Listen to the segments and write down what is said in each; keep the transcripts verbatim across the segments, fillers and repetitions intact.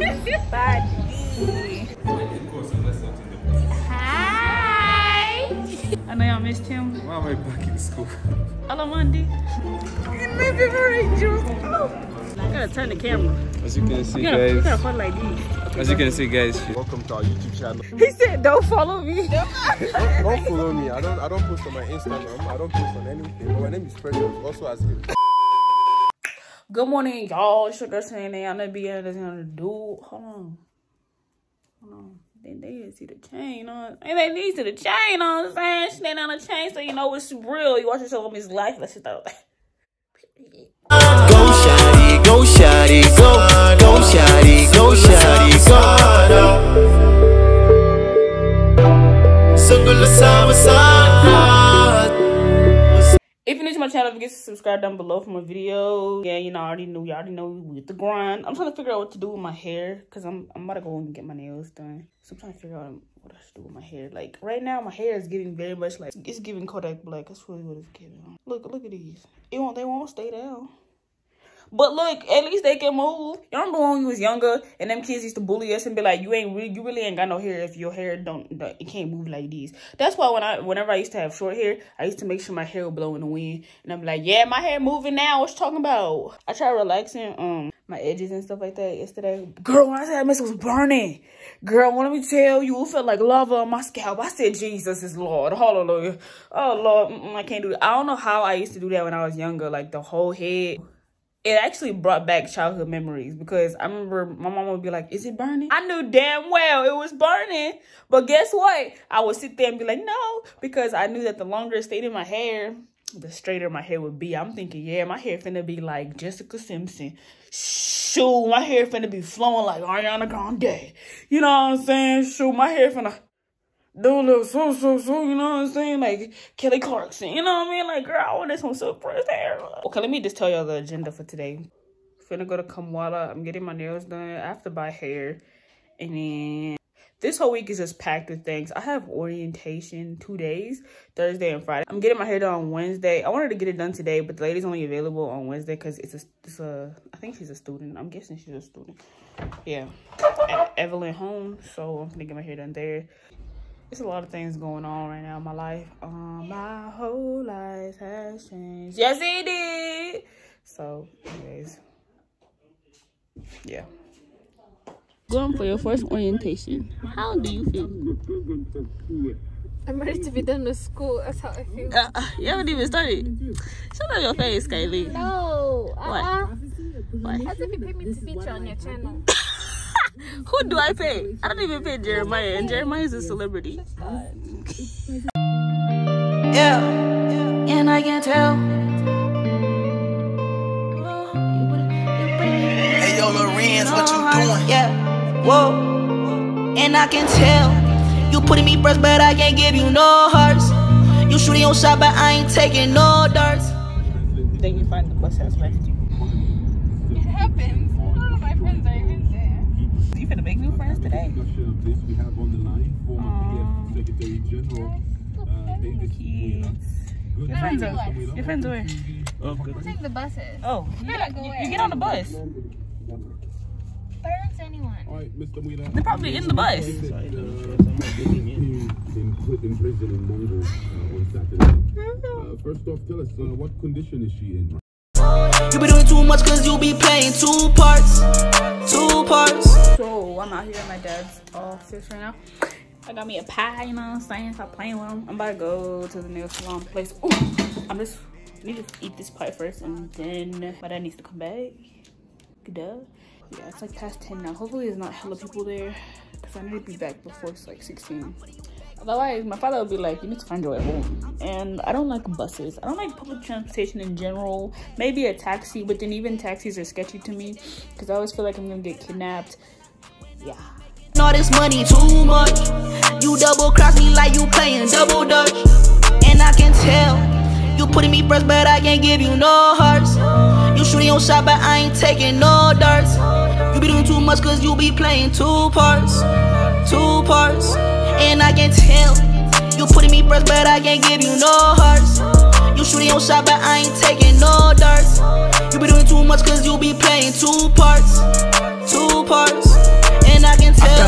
at this party. Hi! I know y'all missed him. Why am I back in school? Hello, Monday. I gotta turn the camera. As you can see, gotta, guys. Gotta like this. As you can see, guys. Welcome to our YouTube channel. He said, "Don't follow me." don't, don't follow me. I don't. I don't post on my Instagram. I don't post on anything. My name is Precious. Also, as him. Good morning, y'all. Sugar saying they gonna be able to do. Hold on. Hold on. Then they didn't see the chain on. And they need to the chain on. I'm saying she ain't on a chain, so you know it's real. You watch yourself on this life. Let's just throw that. Go shawty, go, go shawty, go shawty, go now. If you're new to my channel, forget to subscribe down below for more videos. Yeah, you know, I already knew, you already know we with the grind. I'm trying to figure out what to do with my hair because I'm, I'm about to go and get my nails done. So I'm trying to figure out what I should do with my hair. Like right now, my hair is getting very much like, it's giving Kodak Black. That's really what it's giving. Look, look at these. It won't, they won't stay down. But look, at least they can move. Y'all remember when we was younger and them kids used to bully us and be like, you ain't really, you really ain't got no hair if your hair don't, it can't move like these. That's why when I, whenever I used to have short hair, I used to make sure my hair would blow in the wind. And I'm like, yeah, my hair moving now. What you talking about? I tried relaxing um my edges and stuff like that yesterday. Girl, when I said that mess was burning. Girl, let me tell you, it felt like lava on my scalp. I said, Jesus is Lord. Hallelujah. Oh, Lord, I can't do that. I don't know how I used to do that when I was younger. Like the whole head. It actually brought back childhood memories because I remember my mom would be like, is it burning? I knew damn well it was burning. But guess what? I would sit there and be like, no, because I knew that the longer it stayed in my hair, the straighter my hair would be. I'm thinking, yeah, my hair finna be like Jessica Simpson. Shoot, my hair finna be flowing like Ariana Grande. You know what I'm saying? Shoot, my hair finna do a little so, so, so, you know what I'm saying? Like Kelly Clarkson, you know what I mean? Like, girl, I wanted some suppressed hair. Okay, let me just tell y'all the agenda for today. Finna go to Kamala. I'm getting my nails done. I have to buy hair. And then this whole week is just packed with things. I have orientation two days, Thursday and Friday. I'm getting my hair done on Wednesday. I wanted to get it done today, but the lady's only available on Wednesday because it's a, it's a, I think she's a student. I'm guessing she's a student. Yeah, at Evelyn Hone. So I'm gonna get my hair done there. It's a lot of things going on right now in my life. Um, my whole life has changed. Yes, it did. So, anyways, yeah. Going for your first orientation. How do you feel? I'm ready to be done with school. That's how I feel. Uh, uh, you haven't even started. Shut up your face, Kylie. No. What? Uh, what? How do you pay me to feature on your channel? Who do I pay? I don't even pay Jeremiah, and Jeremiah is a celebrity. Yeah, and I can tell. Hey, yo, Lorenz, what you doing? Yeah, whoa, and I can tell. You putting me first, but I can't give you no hearts. You shooting your shot, but I ain't taking no darts. Then you find the bus has left. It happens. None of my friends are even there. You finna make new friends today. We have on the line former P F Secretary General David Kids. Your friends are. Your friends are. Oh, good. Take the buses. Oh, you, you, you get on the bus. There's anyone. All right, Mister Mwala. They're probably in the bus. Been put in prison in Mongo on Saturday. First off, tell us what condition is she in? You be doing too much because you be playing two parts. Two parts. So I'm out here at my dad's office right now. I got me a pie, you know what I'm saying? Stop playing with him. I'm about to go to the nail salon place. Ooh, I'm just I need to eat this pie first and then my dad needs to come back. Duh. Yeah, it's like past ten now. Hopefully there's not hella people there. Cause I need to be back before it's like sixteen. Otherwise, my father would be like, you need to find your way home. And I don't like buses. I don't like public transportation in general. Maybe a taxi, but then even taxis are sketchy to me because I always feel like I'm going to get kidnapped. Yeah. All this money too much. You double cross me like you playing double dutch. And I can tell. You putting me first, but I can't give you no hearts. You shooting your shot, but I ain't taking no darts. You be doing too much because you be playing two parts. Two parts. And I can tell. You putting me first, but I can't give you no hearts. You shooting your shot, but I ain't taking no darts. You be doing too much, cause you be playing two parts. Two parts.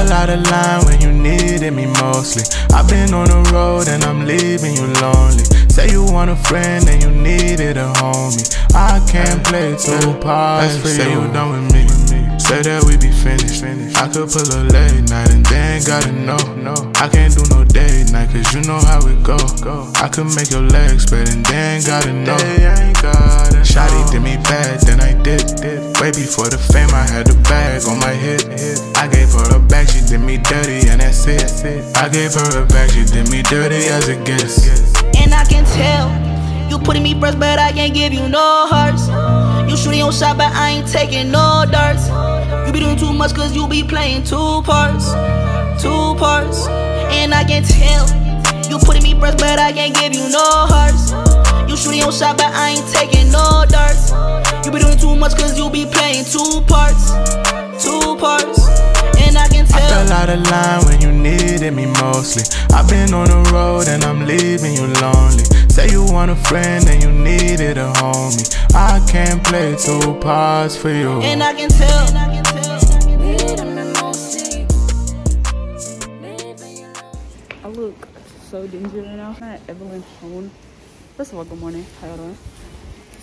fell out of line when you needed me mostly. I've been on the road and I'm leaving you lonely. Say you want a friend and you needed a homie. I can't play two parts for you. Say you done with me, say that we be finished. I could pull a late night and then gotta know. I can't do no day night cause you know how it go. I could make your legs spread and then gotta know. Shawty did me bad, then I did. Way before the fame I had the bag on my hip. I gave her a back, she did me dirty and that's it. I gave her a back, she did me dirty as it gets. And I can tell, you putting me first but I can't give you no hurts. You shooting your shot but I ain't taking no darts. You be doing too much cause you be playing two parts. Two parts. And I can tell, you putting me first but I can't give you no hurts. You shooting your shot but I ain't taking no darts. You be doing too much cause you be playing two parts. Two parts. And I can tell, I fell out of line when you needed me mostly. I've been on the road and I'm leaving you lonely. Say you want a friend and you needed a homie. I can't play two parts for you. And I can tell, and I can tell. I look so dingy right now. I'm at Evelyn Hone. First of all, good morning. How y'all doing?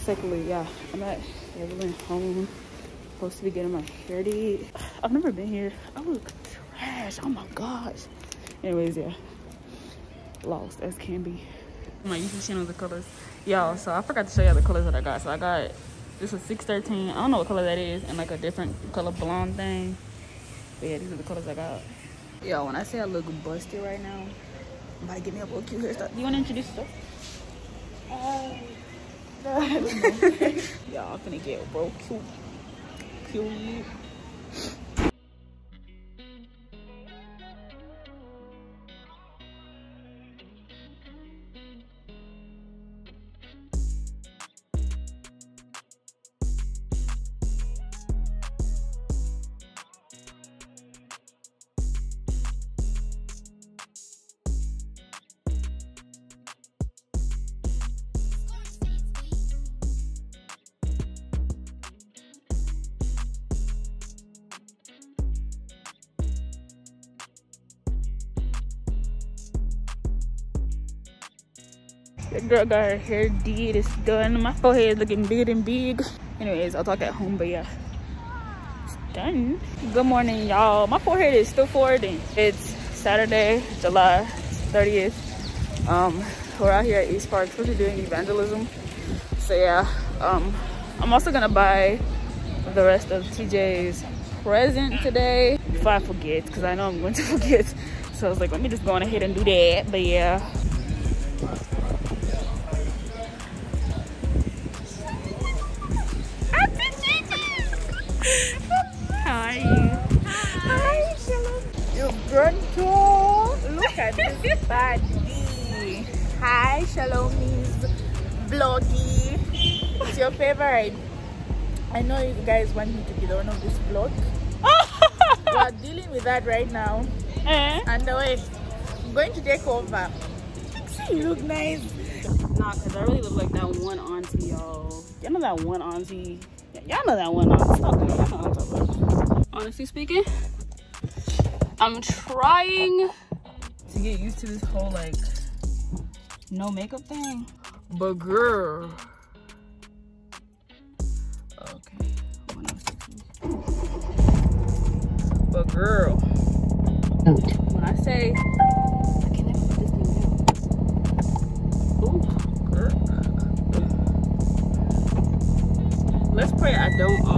Secondly, yeah, I'm at Evelyn Hone. Supposed to be getting my hair did. I've never been here. I look trash. Oh my gosh. Anyways, yeah, lost as can be. My YouTube channel, the colors, y'all. So I forgot to show y'all the colors that I got. So I got this is six thirteen. I don't know what color that is, and like a different color blonde thing. But yeah, these are the colors I got. Yo, when I say I look busted right now, I'm about to get me a little cute hairstyle. You want to introduce yourself? Um, no. Y'all, I'm gonna get real cute. Cute. That girl got her hair did, it's done. My forehead is looking bigger than big. Anyways, I'll talk at home, but yeah, it's done. Good morning, y'all. My forehead is still forwarding. It's Saturday, July thirtieth. Um, we're out here at East Park, supposed to be doing evangelism. So yeah, um, I'm also gonna buy the rest of T J's present today. If I forget, because I know I'm going to forget. So I was like, let me just go on ahead and do that, but yeah. Look at this baddie. Hi, Shalomies, vloggy. It's your favorite. I know you guys want me to be the one of this vlog. We're dealing with that right now. Eh? And the way I'm going to take over. You look nice. Nah, cause I really look like that one auntie, y'all. Y'all know that one auntie. Y'all know that one auntie. Stop doing that one auntie. Honestly speaking, I'm trying to get used to this whole like no makeup thing, but girl, okay, but girl, when I say I can never put this thing down. Ooh, girl, let's pray I don't um.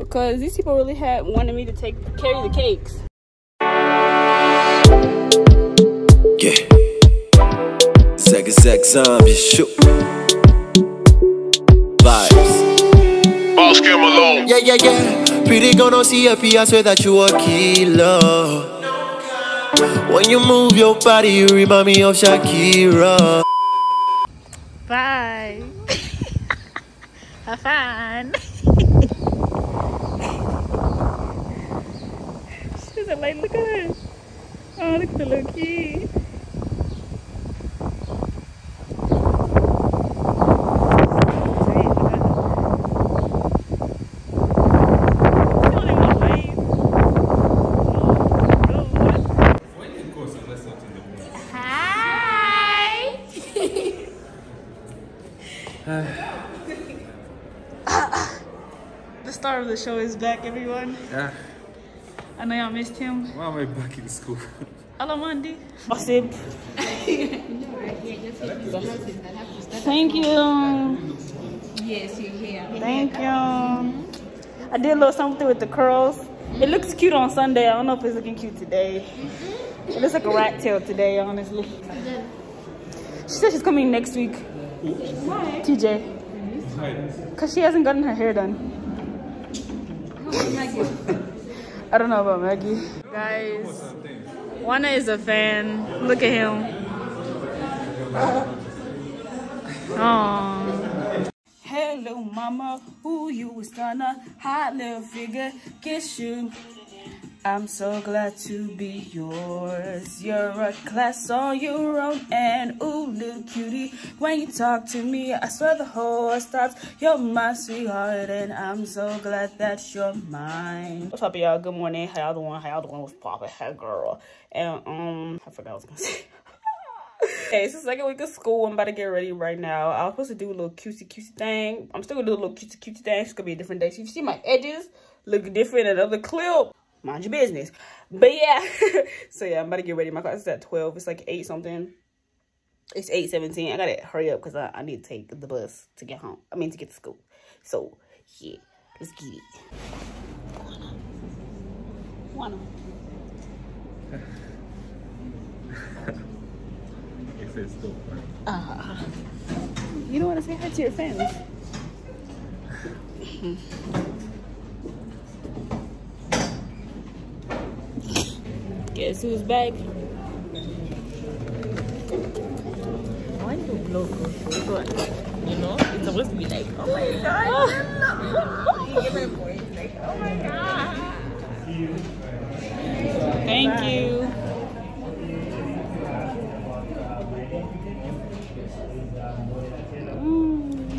Because these people really had wanted me to take carry the cakes. Yeah. Zack Zack Zombie shoot. Vibes. Boss came alone. Yeah, yeah, yeah. Pretty girl don't see up here, I swear that you a killer. When you move your body, you remind me of Shakira. Bye. Have fun. She's like, look at her. Oh, look at the little kid. The show is back, everyone. Yeah. I know y'all missed him. Why am I back in school? Hello, Monday. Gossip. Thank you. Yes, you're here. Thank you. I did a little something with the curls. It looks cute on Sunday. I don't know if it's looking cute today. It looks like a rat tail today, honestly. She said she's coming next week. Why? T J. Because she hasn't gotten her hair done. Maggie. I don't know about Maggie. Guys, Wana is a fan. Look at him. Aww. Hello, mama. Who you is gonna hot little figure kiss you? I'm so glad to be yours. You're a class on your own, and ooh, little cutie, when you talk to me, I swear the whole world stops. You're my sweetheart, and I'm so glad that you're mine. What's up, y'all? Good morning. How y'all doing? How y'all doing with Papa? Hey, girl. And um, I forgot what I was gonna say. Okay, it's the second week of school. I'm about to get ready right now. I was supposed to do a little cutesy cutesy thing. I'm still gonna do a little cutesy cutesy thing. It's gonna be a different day. So you see my edges look different in another clip. Mind your business. But yeah. So yeah, I'm about to get ready. My class is at twelve. It's like eight something. It's eight seventeen. I gotta hurry up because I, I need to take the bus to get home. I mean to get to school. So yeah, let's get it. Wanna. It says still fun. Uh, you don't want to say hi to your fans. Guess who's back? Why do you blow this one? You know, it's supposed to be like, oh my god! Oh. You give voice, like, oh my god! Thank Bye. you.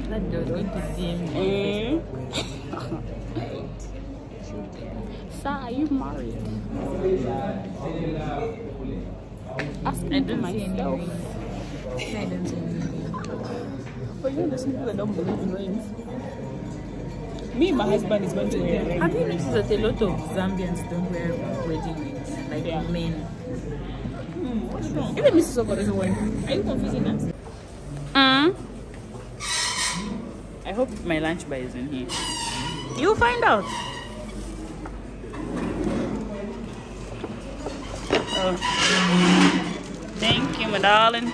That mm. Does going to see me. Sai, you married. Ask me for myself. I don't see anything. But you know, there's people that don't believe in rings. Me and my husband is going to wear rings. Have you noticed that a lot of Zambians don't wear wedding rings? Like yeah. Men. Hmm, what's wrong? Even Missus Soko doesn't wear rings. Are you confusing us? Mm. I hope my lunch bar is in here. You'll find out. Oh. Thank you, my darling. It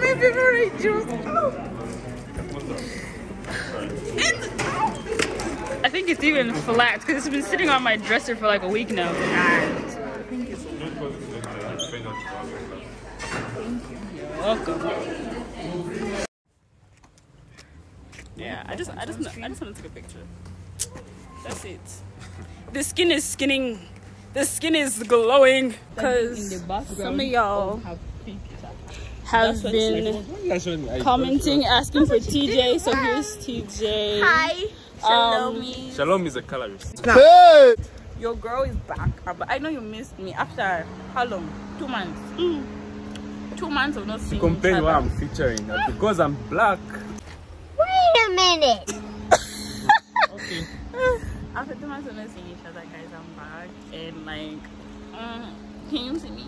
may be very juicy. I think it's even flat because it's been sitting on my dresser for like a week now. I think it's welcome. Yeah, I just, I just, I just want to take a picture. That's it. The skin is skinning. The skin is glowing. Cause some of y'all have been commenting, asking for T J. So here's T J. Hi. Shalom. Shalom is a colorist. Hey. Your girl is back. I know you missed me after how long? Two months. Mm. Two months of not seeing compare each other. What I'm featuring because I'm black. Wait a minute. Okay. After two months of not seeing each other, guys, I'm back and like, um, can you see me?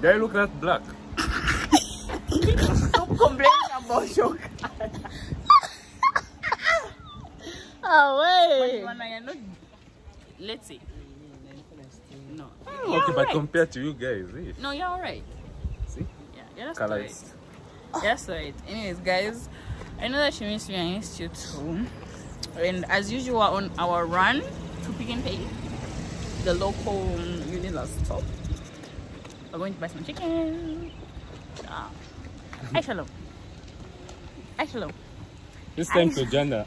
Do I look that black? Stop complaining about your car. Oh wait. But let's see. No. Oh, okay, but right. Compared to you guys, eh? No, you're alright. Yeah, that's right. Oh. That's right. Anyways, guys, I know that she missed me. I missed you too. And as usual, on our run, to Pick and Pay, the local Unilever store. We're going to buy some chicken. Ah, I shall love. I shall love. This time, Sojana,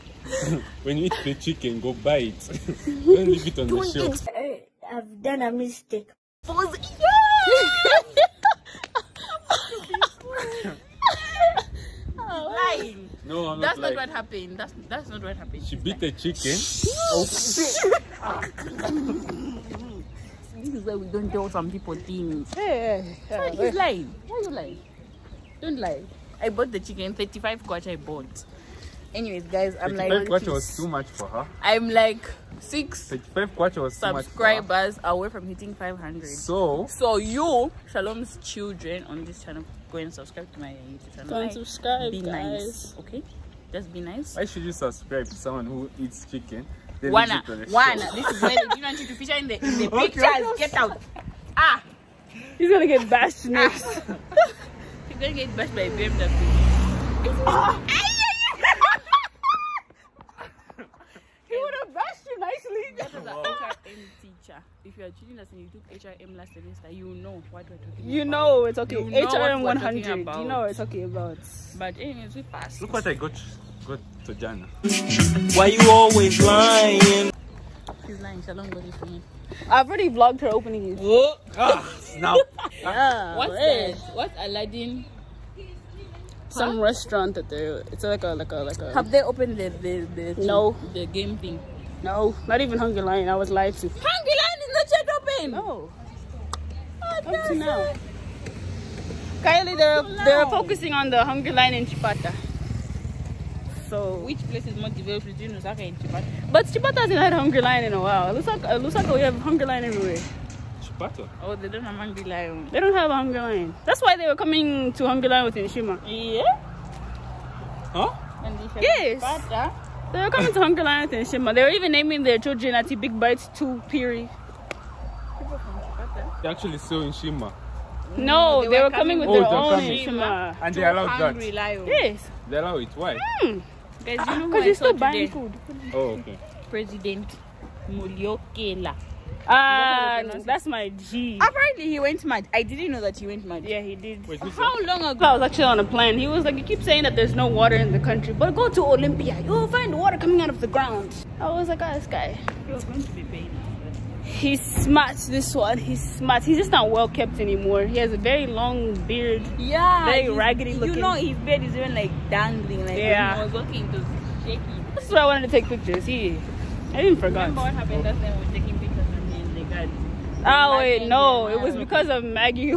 when you eat the chicken, go buy it. Don't leave it on the shelf. I've done a mistake. Pause. Yeah! Lying. No, I'm that's not, not what happened. That's that's not what happened. She beat the chicken. This is why we don't tell some people things. Hey, hey, hey. So he's lying. Why are you lying? Don't lie. I bought the chicken. Thirty-five kwacha I bought. Anyways, guys, I'm like thirty-five kwacha was too much for her. I'm like six. thirty-five kwacha was too much for her. Subscribers away from hitting five hundred. So, so you, Shalom's children on this channel, go and subscribe to my YouTube channel. Go and subscribe, be guys. Nice, okay? Just be nice. Why should you subscribe to someone who eats chicken? Wana, Wana, this is where they do not need to feature in the, in the okay, pictures. Get out. Ah! He's gonna get bashed next. Ah. He's gonna get bashed by B M W. Oh. He would have bashed you nicely. That was wow. An H R M teacher. If you are children us and you took H R M last semester, you know what we're talking you about. You know it's okay. You H R M one hundred. You know it's okay about. But anyways, we passed. Look what I got. Go to Jana. Why you always lying? She's lying. Shalom got it for me. I've already vlogged her opening it. Whoa! Ah, snap! Yeah, what's that? What's Aladdin? Some huh? Restaurant that they. It's like a like a like a. Have they opened the the the? Thing, no. The game thing. No, not even Hungry Lion. I was lied to. Hungry Lion is not yet open. No. What up to now. It? Kylie, they're so they're focusing on the Hungry Lion in Chipata. So, which place is more developed between Lusaka and Chipata? But Chipata hasn't had Hungry Lion in a while. Lusaka, Lusaka, we have Hungry Lion everywhere. Chipata? Oh, they don't have Hungry Lion. They don't have Hungry Lion. That's why they were coming to Hungry Lion with Shima. Yeah? Huh? And yes! Chipata. They were coming to Hungry Lion with Shima. They were even naming their children at Big Bites to Piri. People from Chipata? They actually still in Shima. No, no, they, they were, were coming, coming with oh, their own Shima. Shima. And they allowed Hungry that? Lion. Yes. They allow it. Why? Mm. Guys, you know because ah, you're still buying food. Oh, okay. President Mulyokela. Ah, uh, that's my G. Apparently, he went mad. I didn't know that he went mad. Yeah, he did. Wait, how so? Long ago? I was actually on a plane. He was like, you keep saying that there's no water in the country, but go to Olympia. You'll find water coming out of the ground. I was like, ah, oh, this guy. He was going to be paid. He's smart, this one. He's smart. He's just not well kept anymore. He has a very long beard. Yeah. Very raggedy looking. You know, his beard is even like dangling. Like yeah. When he was walking, it was shaky. This is why I wanted to take pictures. He, I even forgot. Remember what happened last time we were taking pictures of me and they got. Oh, wait, no. It was because of Maggie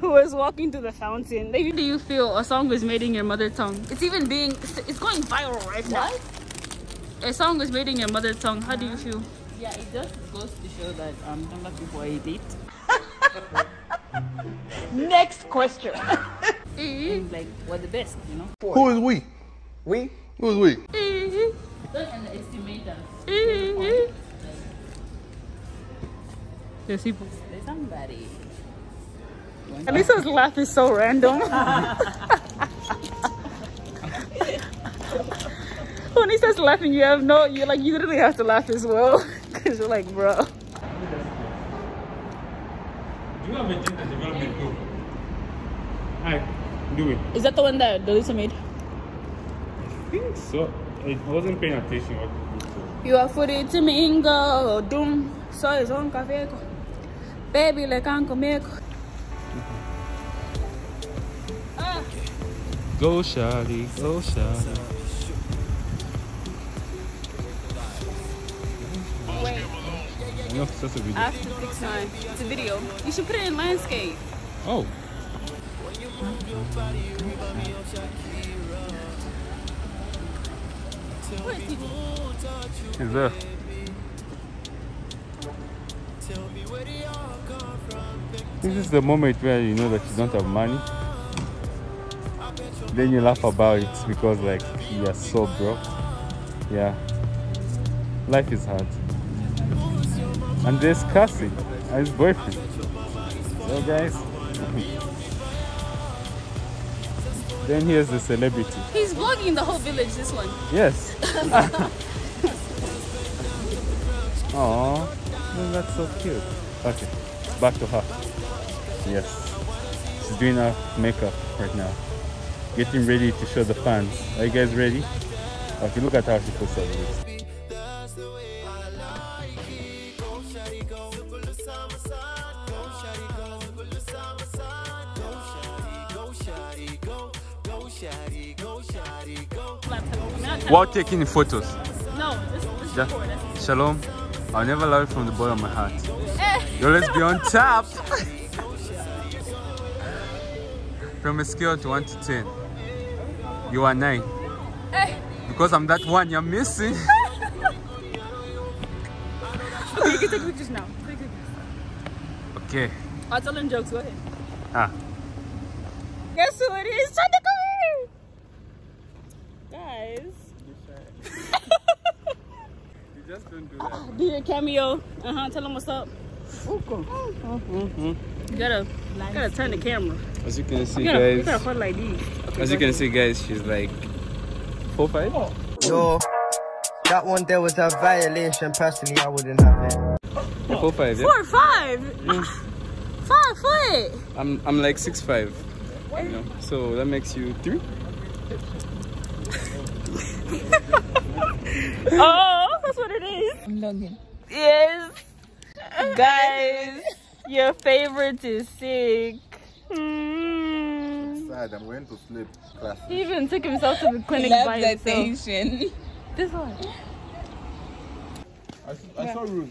who was walking to the fountain. How do you feel a song was made in your mother tongue? It's even being, it's going viral right now. What? A song was made in your mother tongue. How do you feel? Yeah, it just goes to show that um, don't let people hate it. Next question. Things like, we're the best, you know? Who is we? We? Who is we? Don't underestimate us. There's people. There's somebody. At least his laugh is so random. When he starts laughing, you have no, you like, you literally have to laugh as well. Because you're like, bro. Do you have a gender development group? Alright, do it. Is that the one that Dolisa made? I think so. I wasn't paying attention. You are free to mingle, doom. So is on cafe. Baby, like Uncle Michael. Go, Shadi, go, Shadi. I have to fix mine. It's a video. You should put it in landscape. Oh. Where is T J? He's there. This is the moment where you know that you don't have money. Then you laugh about it because like you are so broke. Yeah. Life is hard. And there's Cassie and his boyfriend. So guys. Then here's the celebrity. He's vlogging the whole village, this one. Yes. Aww, that's so cute. Okay, back to her. Yes, she's doing her makeup right now, getting ready to show the fans. Are you guys ready? Okay, look at how she puts up with it. While taking photos. No, this, this yeah. is for this. Shalom, I'll never love it from the bottom of my heart. Hey. Yo, let's be on top. From a scale to one to ten, you are nine. Hey. Because I'm that one you're missing. Okay, you can take pictures now. Take pictures. Okay. I'll tell them jokes, go ahead. Ah. Guess who it is? Try to come here! Guys. You just don't do that. Uh, do your cameo. Uh-huh, tell them what's up. Mm-hmm. You gotta, you gotta turn the camera. As you can see, you gotta, guys. You gotta hold like these. Okay, as you can see, guys, she's like four, five. Oh. Yo, that one there was a violation. Personally, I wouldn't have it. Oh. Four, five. Yeah? Four, five. Yeah. Five foot. I'm, I'm like six, five. You know, so that makes you three. Oh, that's what it is. I'm longing. Yes. Guys, your favorite is sick. Mm. Sad, I'm going to sleep. Classes. He even took himself to the clinic by himself. This one. I, I yeah. saw Rose.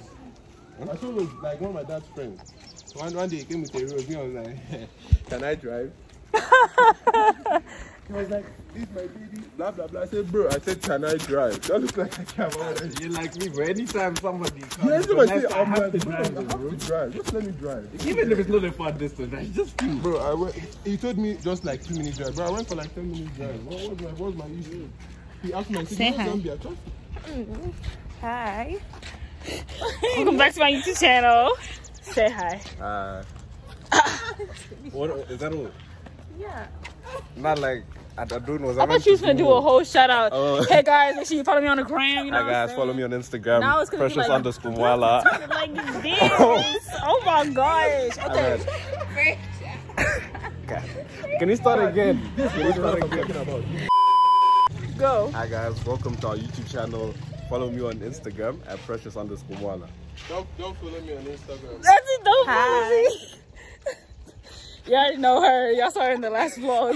I saw Rose, like one of my dad's friends. One, one day he came with a Rose, and I was like, can I drive? He was like, this my baby, blah blah blah. I said, bro, I said, can I drive? That looks like I can't. You like me, bro. Anytime somebody comes, yeah, so I say, I have like, to bro, drive, bro. I have to drive. Just let me drive. Even if it's not a far distance, I just do. Bro, I went, he told me just like two minutes drive. Bro, I went for like ten minutes drive. What was my, what was my issue? He asked me, say hi. Zambia, hi. Welcome back to my YouTube channel. Say hi. Uh, what is that all? Yeah. Not like I don't know. I, I thought she was gonna do a whole shout out. Uh, hey guys, make sure you follow me on the gram. You know, hi guys, follow me on Instagram. Now it's gonna Precious be like, underscore Mwala. Like this. Oh my gosh. Okay. Can you start again? Can you start again? Go. Hi guys, welcome to our YouTube channel. Follow me on Instagram at Precious underscore Mwala. Don't, don't follow me on Instagram. That's it, don't follow me. Y'all already know her. Y'all saw her in the last vlog.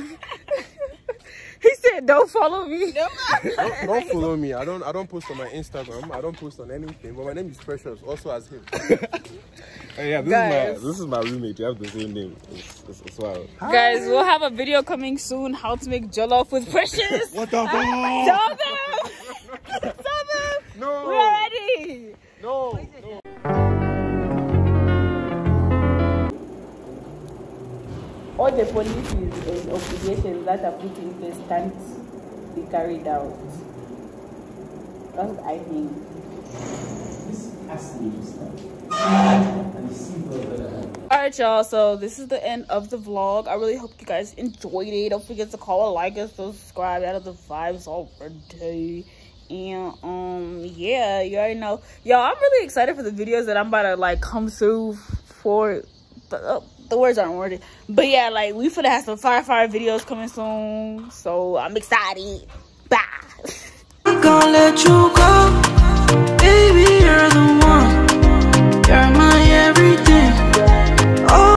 He said, "Don't follow me." Don't, don't follow me. I don't. I don't post on my Instagram. I don't post on anything. But my name is Precious, also as him. Hey, yeah, this guys. is my this is my roommate. You have the same name. It's, it's, it's wild. Hi. Guys, we'll have a video coming soon. How to make jollof with Precious. What the fuck? Tell them. Tell them. No. We're ready. No. No. All the policies and obligations that are put in place can't be carried out. That's what I think. This has to be used. Alright y'all, so this is the end of the vlog. I really hope you guys enjoyed it. Don't forget to call a like and subscribe. Out of the vibes already. And um yeah, you already know. Y'all, I'm really excited for the videos that I'm about to like come through for the uh, the words aren't worded, but yeah, like we finna have some fire fire videos coming soon, so I'm excited. Bye.